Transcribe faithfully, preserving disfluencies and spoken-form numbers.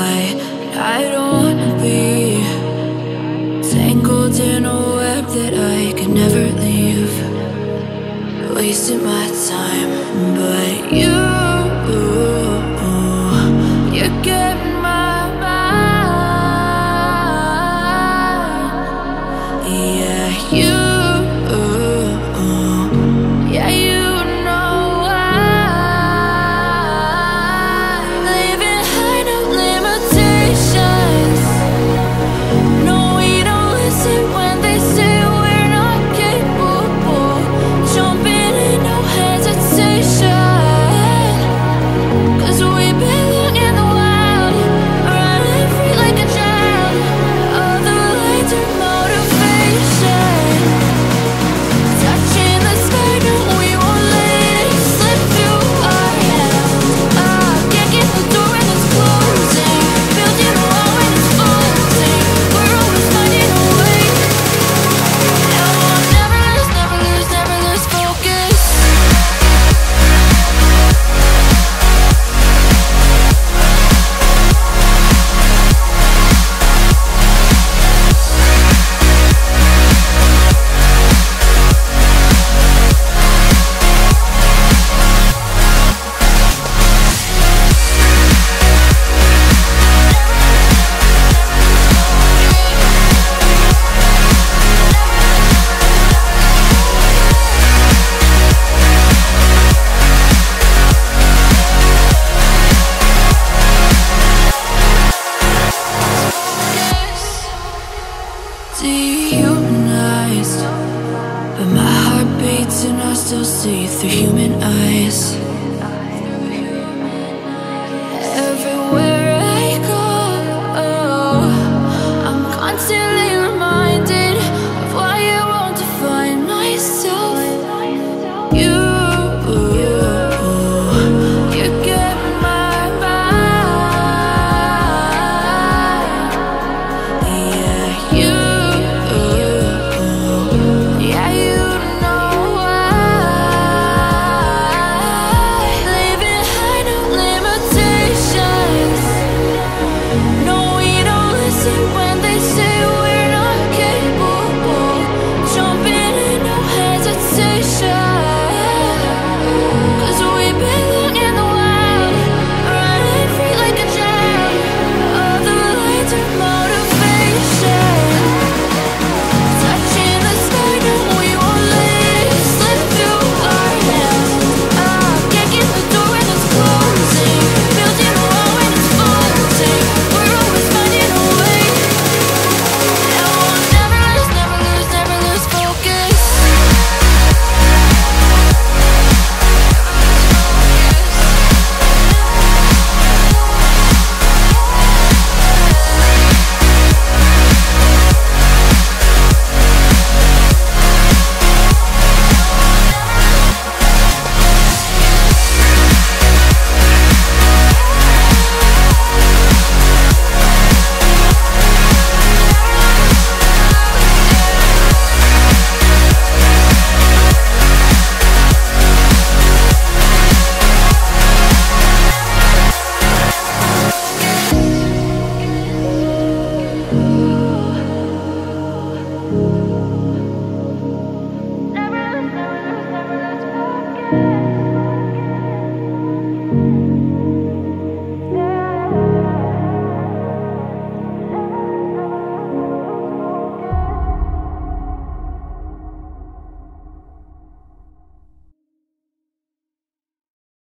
high. I don't wanna be tangled in a web that I could never leave. Wasting my time, but you, you get.